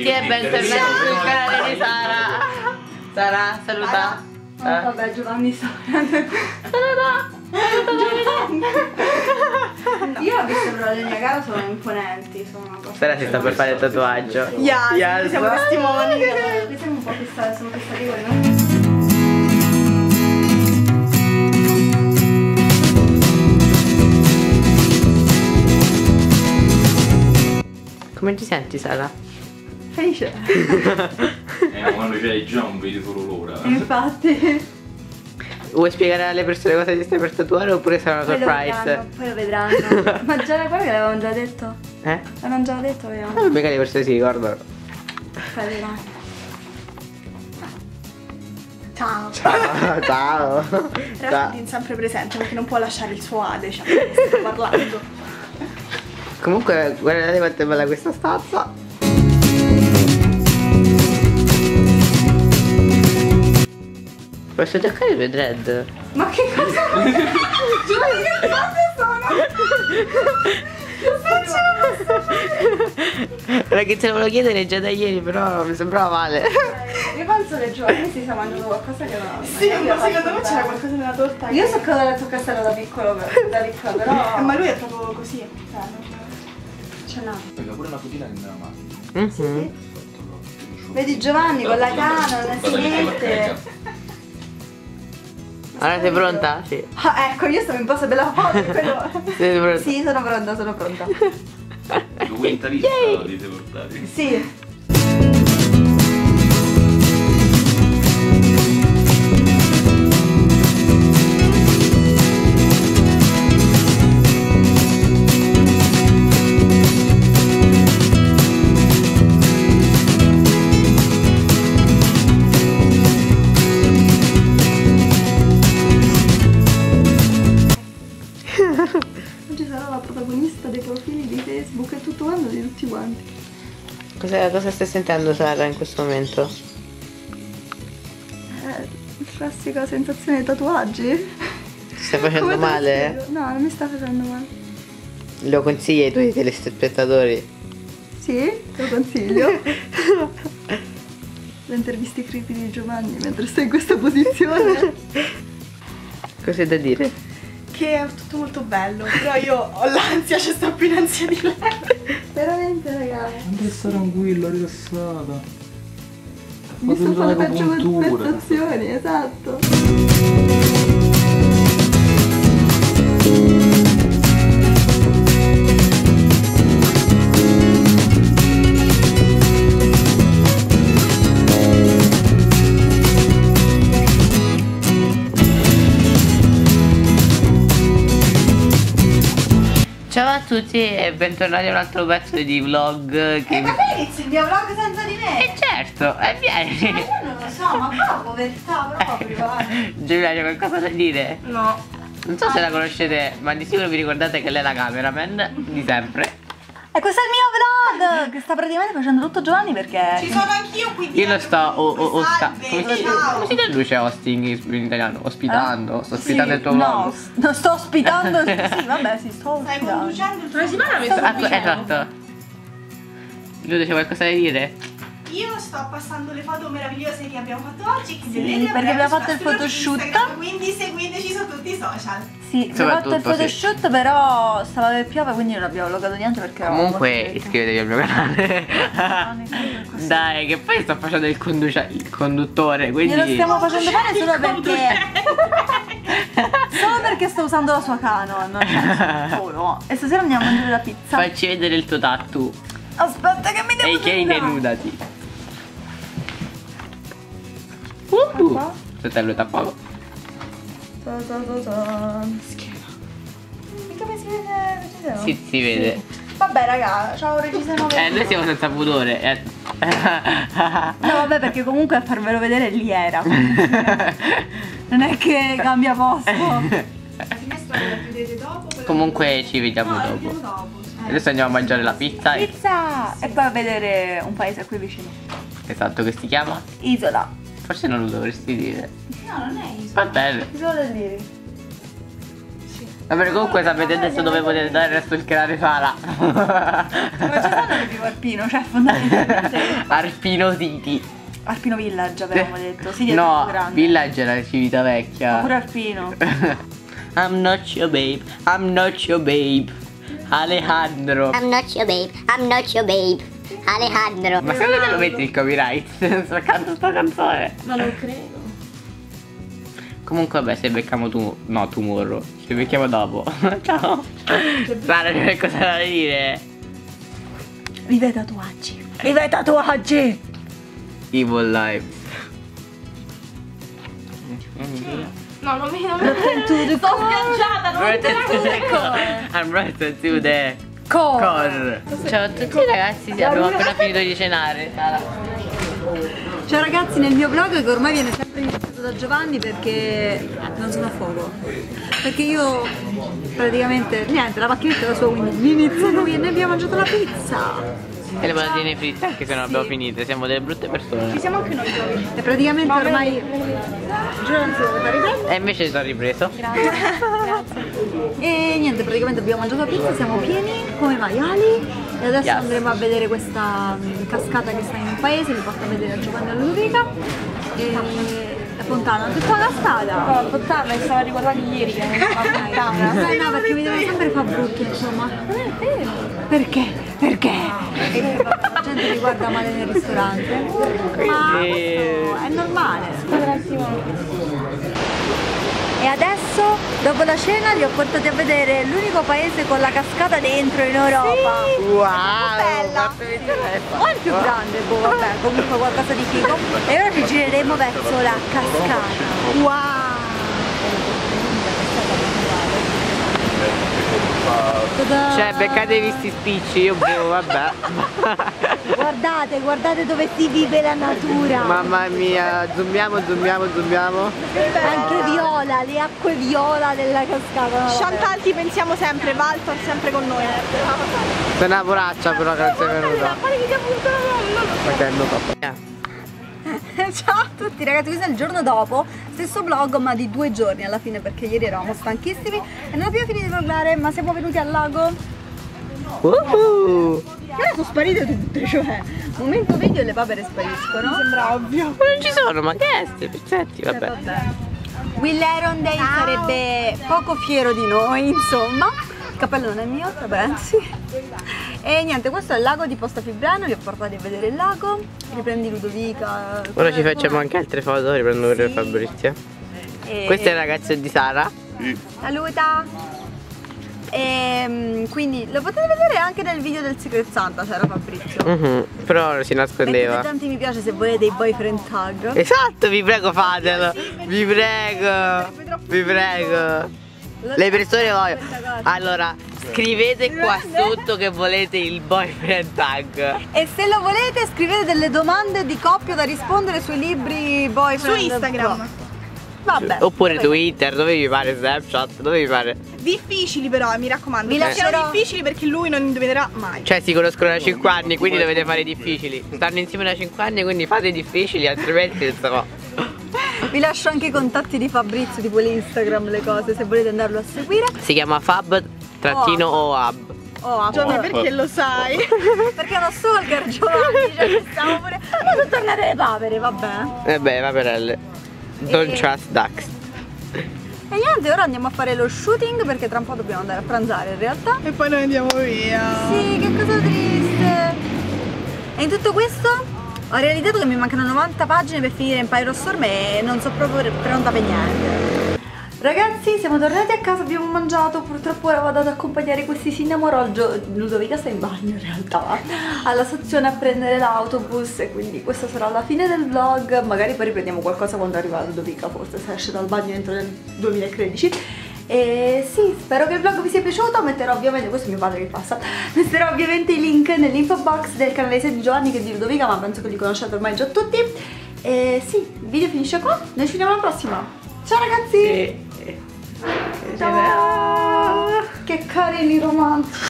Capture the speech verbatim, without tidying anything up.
tutti e bentornati sul canale di Sara. Sara, saluta. Ah, vabbè, Giovanni Sara. Saluta. No. Io ho visto però le mie gare, sono imponenti, sono una cosa. Sara si sta per fare il tatuaggio. Yeah, yeah, siamo testimoni. Noi siamo un po' fissati, sono fissati voi, no? Come ti senti, Sara? Felice. Eh, ma quando c'è i jump vedi solo l'ora. Infatti. Vuoi spiegare alle persone cosa ti stai per tatuare oppure sarà una poi surprise? Lo vedranno, poi lo vedranno. Ma già la guarda che l'avevamo già detto. Eh? L'avevamo già detto, vediamo. Non mica le persone si ricordano. Faremo. Ciao. Ciao. Ciao. Raffi è sempre presente perché non può lasciare il suo ade, cioè, sta parlando. Comunque guardate quanto è bella questa stanza. Posso giocare con i dread? Ma che cosa? Giovanni, che cose sono? Ragazzi, lo volevo chiedere già da ieri, però mi sembrava male. Io penso che Giovanni si sta mangiando qualcosa che non... Sì, ma secondo me c'era qualcosa nella torta. Io so cosa era il tuo castello da piccolo, da piccola, però... Ma lui è proprio così. Ce l'ha. Perché pure una putina che nella macchina. Mm-hmm. Sì, sì. Vedi Giovanni con la canna, non si mette. Allora sei pronta? Sì. Ah, ecco, io stavo in posa della foto. Però... Sei pronta? Sì, sono pronta, sono pronta. Il guintalista lo dite portati. Sì. Cosa, cosa stai sentendo, Sara, in questo momento? Eh, classica sensazione di tatuaggi. Ti stai facendo Come male? No, non mi sta facendo male. Lo consigli ai tuoi telespettatori? Sì, lo consiglio. Le interviste creepy di Giovanni mentre stai in questa posizione. Cos'è da dire? Che è tutto molto bello, però io ho l'ansia, c'è sto più l'ansia di lei. Veramente, ragazzi. Non è stata tranquilla, rilassata. Mi sto facendo peggio prestazioni, esatto. Ciao a tutti e bentornati a un altro pezzo di vlog. E che... eh, ma te inizi il mio vlog senza di me? E eh certo, e eh, vieni. Ma io non lo so, ma qua povertà proprio. Giulia, c'è qualcosa da dire? No. Non so ah. se la conoscete, ma di sicuro vi ricordate che lei è la cameraman di sempre. E questo è il mio vlog che sta praticamente facendo tutto Giovanni perché... Ci sono anch'io qui dietro. Io lo sto o, o, o sta... Come si traduce hosting in italiano? Ospitando? Eh? Sto ospitando sì, il tuo vlog? No, sto ospitando... Sì, vabbè, sì, sto ospitando. Stai conducendo il tuo vlog? Esatto. Lui c'è qualcosa da dire? Io sto passando le foto meravigliose che abbiamo fatto oggi. Sì, perché abbiamo fatto il photoshoot. Quindi seguiteci su tutti i social. Sì, abbiamo fatto il photoshoot, sì. Però stava per piove, quindi non abbiamo vlogato niente perché... Comunque iscrivetevi al mio canale. Dai, che poi sto facendo il, il conduttore, quindi... Glielo stiamo facendo fare solo perché... Solo perché sto usando la sua Canon. Oh no. E stasera andiamo a mangiare la pizza. Facci vedere il tuo tattoo. Aspetta che mi devo... E che inenudati. Uh, fratello tappato. Schiena. Mica mi si vede il reggiseno? Sì, si vede. Vabbè raga, ciao reggiseno. Eh, noi siamo senza pudore. Eh. No vabbè, perché comunque a farvelo vedere lì era. Non è che cambia posto. Comunque ci vediamo no, dopo. dopo cioè. Adesso andiamo a mangiare la pizza. Pizza! Sì. E poi a vedere un paese qui vicino. Esatto, che si chiama? Isola. Forse non lo dovresti dire. No, non è isola. Va bene. Isola lì. Sì. Vabbè, comunque sapete adesso dove potete andare adesso il canale Sara. Come ci sono tipo Arpino? Cioè fondamentalmente Arpino City, Arpino Village avevamo detto. Sì, no, Village era Civitavecchia. Ma pure Arpino. I'm not your babe, I'm not your babe Alejandro. I'm not your babe, I'm not your babe Alejandro. Ma secondo te lo metti il copyright? Sto cantando sta canzone. Ma non credo. Comunque vabbè, se becchiamo tu... no, tomorrow. Se becchiamo dopo. Ciao. Sara, c'è cosa da dire? Viva i tatuaggi. Viva i tatuaggi. Evil life. No, non mi... non mi... sto schiacciata, non mi interessa. I'm right to the core. Ciao a tutti ragazzi, abbiamo appena finito di cenare. Ciao ragazzi, nel mio vlog che ormai viene sempre iniziato da Giovanni perché non sono a fuoco. Perché io praticamente, niente, la macchinetta è la sua, quindi inizia lui e noi abbiamo mangiato la pizza. E le patatine fritte, anche se non abbiamo finite, siamo delle brutte persone. Ci siamo anche noi due. E praticamente ormai... E invece sono ripreso. Grazie. E niente, praticamente abbiamo mangiato la pizza, siamo pieni come maiali. E adesso yes. andremo a vedere questa cascata che sta in un paese, vi porto a vedere a Giovanni e a Ludovica. E... la fontana, non c'è qua la strada. Oh, la fontana, mi stava ricordando ieri che non stava la fontana. No, no, perché mi devo sempre fare brutti, insomma. Non è vero. Perché? Perché? Perché la gente mi guarda male nel ristorante. Ma questo è normale. E adesso, dopo la cena, li ho portati a vedere l'unico paese con la cascata dentro in Europa. Sì. Wow! Bella! O è il più grande, boh, vabbè, comunque qualcosa di figo. E ora ci gireremo verso la cascata. Wow! Cioè, beccatevi sti spicci, io bevo, vabbè. Guardate, guardate dove si vive la natura. Mamma mia, zoomiamo, zoomiamo, zoomiamo. Anche viola, le acque viola della cascata. Chantal, ti pensiamo sempre, Valtor sempre con noi. Sei una poraccia però, grazie venuta. Ok, non troppo. Ciao a tutti ragazzi, questo è il giorno dopo, stesso vlog ma di due giorni alla fine perché ieri eravamo stanchissimi e non abbiamo finito di vloggare, ma siamo venuti al lago. Uh-huh. Ora sono sparite tutte, cioè momento video e le papere spariscono. Mi sembra ovvio. Ma non ci sono, ma che è ste pezzetti, vabbè. Eh, vabbè. Willeron Day sarebbe poco fiero di noi, insomma. Il cappello non è mio, vabbè, sì. E niente, questo è il lago di Posta Fibrano, vi ho portato a vedere il lago. Riprendi Ludovica. Ora ci facciamo anche altre foto, riprendo per sì. Fabrizia. E... questo è il ragazzo di Sara. Sì. Saluta! E quindi lo potete vedere anche nel video del Secret Santa, c'era Fabrizio. Uh-huh. Però si nascondeva. Mettete tanti mi piace se volete i boyfriend tag. Esatto, vi prego fatelo! Vi prego! Vi prego! Le persone vogliono. Allora, scrivete qua sotto che volete il boyfriend tag. E se lo volete scrivete delle domande di coppia da rispondere sui libri boyfriend. Su Instagram. Boh. Vabbè. Oppure dove Twitter, dove vi pare, Snapchat, dove vi pare. Difficili però, mi raccomando. Vi lascerò difficili perché lui non indovinerà mai. Cioè si conoscono da cinque anni, quindi dovete fare difficili. Stanno insieme da cinque anni, quindi fate difficili, altrimenti non so. Vi lascio anche i contatti di Fabrizio, tipo l'Instagram, le cose, se volete andarlo a seguire. Si chiama Fab-Oab. Oh, Giovanni, perché lo sai? Perché è uno stalker, Giovanni, cioè stiamo pure... Ma sono tornate le papere, vabbè. Eh beh, paperelle. Don't e... trust ducks. E niente, ora andiamo a fare lo shooting perché tra un po' dobbiamo andare a pranzare in realtà. E poi noi andiamo via. Sì, che cosa triste. E in tutto questo... ho realizzato che mi mancano novanta pagine per finire in Pyro Storm e non so proprio pronta per niente. Ragazzi, siamo tornati a casa, abbiamo mangiato, purtroppo ora vado ad accompagnare questi cinnamoroll. Ludovica sta in bagno in realtà, alla stazione a prendere l'autobus e quindi questa sarà la fine del vlog. Magari poi riprendiamo qualcosa quando arriva Ludovica, forse se esce dal bagno entro nel duemilatredici. E sì, spero che il vlog vi sia piaciuto, metterò ovviamente, questo è mio padre che passa, metterò ovviamente i link nell'info box del canale sia di Giovanni che di Ludovica, ma penso che li conosciate ormai già tutti. E sì, il video finisce qua, noi ci vediamo alla prossima. Ciao ragazzi! Ciao! Che carini romantici!